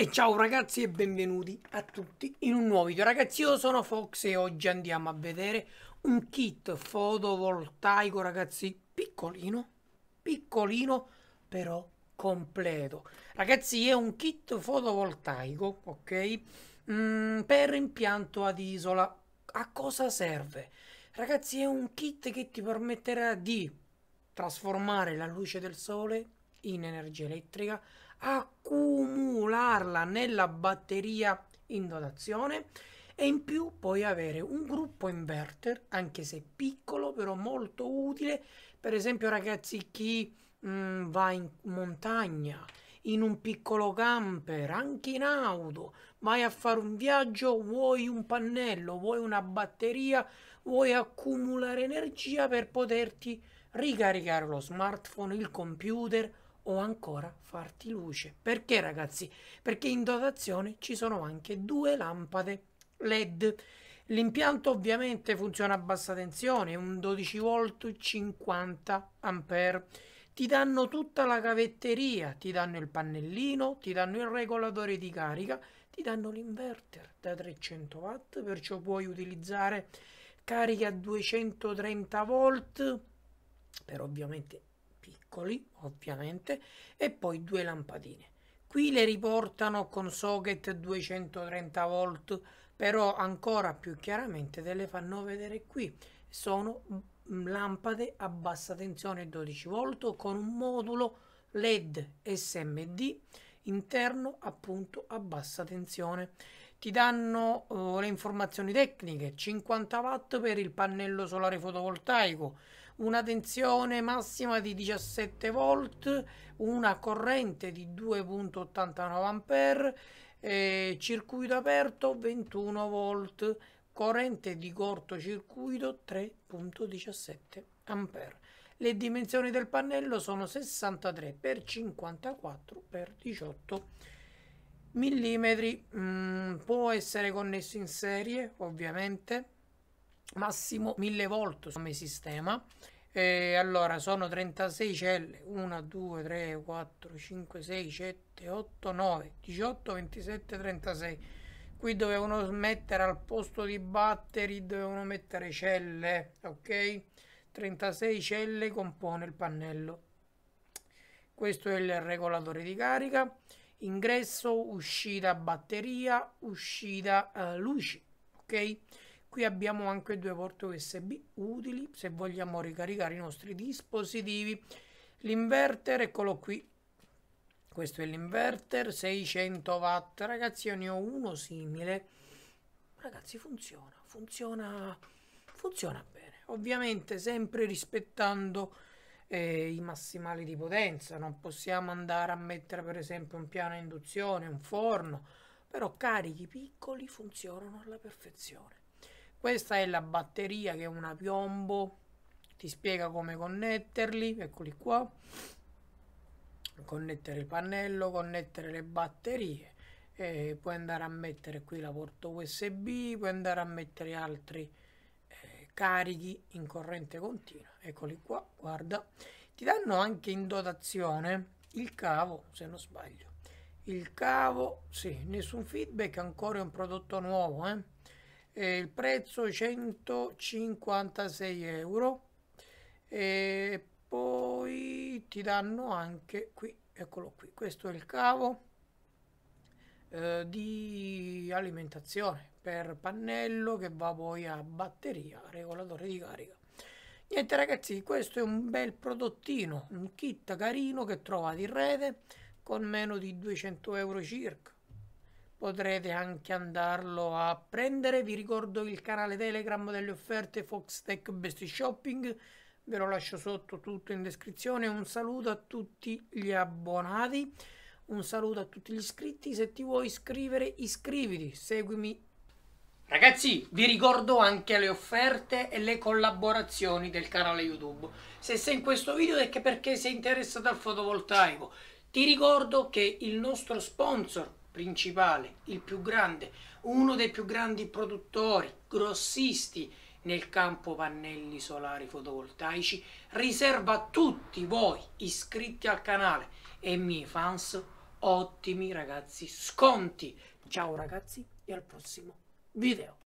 E ciao ragazzi e benvenuti a tutti in un nuovo video. Ragazzi, io sono Fox e oggi andiamo a vedere un kit fotovoltaico, ragazzi, piccolino però completo. Ragazzi, è un kit fotovoltaico, ok, per impianto ad isola. A cosa serve? Ragazzi, è un kit che ti permetterà di trasformare la luce del sole in energia elettrica, accumularla nella batteria in dotazione e in più puoi avere un gruppo inverter, anche se piccolo però molto utile. Per esempio, ragazzi, chi va in montagna, in un piccolo camper, anche in auto, vai a fare un viaggio, vuoi un pannello, vuoi una batteria, vuoi accumulare energia per poterti ricaricare lo smartphone, il computer o ancora farti luce. Perché, ragazzi? Perché in dotazione ci sono anche due lampade LED. L'impianto ovviamente funziona a bassa tensione, un 12V 50A. Ti danno tutta la cavetteria, ti danno il pannellino, ti danno il regolatore di carica, ti danno l'inverter da 300W, perciò puoi utilizzare cariche a 230V, per ovviamente piccoli, e poi due lampadine. Qui le riportano con socket 230V, però ancora più chiaramente te le fanno vedere qui. Sono lampade a bassa tensione 12V con un modulo LED SMD interno, appunto, a bassa tensione. Ti danno le informazioni tecniche: 50W per il pannello solare fotovoltaico, una tensione massima di 17V, una corrente di 2.89A, circuito aperto 21V, corrente di cortocircuito 3.17A. Le dimensioni del pannello sono 63 x 54 x 18 mm. Può essere connesso in serie, ovviamente, massimo 1000V come sistema. Allora, sono 36 celle: 1, 2, 3, 4, 5, 6, 7, 8, 9, 18, 27, 36. Qui dovevano mettere, al posto di battery, dovevano mettere celle, ok? 36 celle compone il pannello. Questo è il regolatore di carica, ingresso, uscita batteria, uscita luci, ok? Qui abbiamo anche due porte USB utili se vogliamo ricaricare i nostri dispositivi. L'inverter, eccolo qui, questo è l'inverter 600W. Ragazzi, io ne ho uno simile, ragazzi, funziona bene, ovviamente sempre rispettando i massimali di potenza. Non possiamo andare a mettere, per esempio, un piano a induzione, un forno, però carichi piccoli funzionano alla perfezione. Questa è la batteria, che è una piombo, ti spiega come connetterli, eccoli qua, connettere il pannello, connettere le batterie, puoi andare a mettere qui la porta USB, puoi andare a mettere altri carichi in corrente continua, eccoli qua, guarda. Ti danno anche in dotazione il cavo, se non sbaglio, il cavo, sì, nessun feedback, ancora è un prodotto nuovo, il prezzo 156 euro. E poi ti danno anche qui, eccolo qui, questo è il cavo di alimentazione per pannello, che va poi a batteria, regolatore di carica. Niente, ragazzi, questo è un bel prodottino, un kit carino che trovate in rete con meno di 200 euro circa. Potrete anche andarlo a prendere. Vi ricordo il canale Telegram delle offerte Fox Tech Best Shopping, ve lo lascio sotto tutto in descrizione. Un saluto a tutti gli abbonati, un saluto a tutti gli iscritti. Se ti vuoi iscrivere, iscriviti, seguimi. Ragazzi, vi ricordo anche le offerte e le collaborazioni del canale YouTube. Se sei in questo video è perché sei interessato al fotovoltaico. Ti ricordo che il nostro sponsor principale, il più grande, uno dei più grandi produttori, grossisti nel campo pannelli solari fotovoltaici, riserva a tutti voi iscritti al canale e miei fans ottimi ragazzi sconti. Ciao ragazzi e al prossimo video.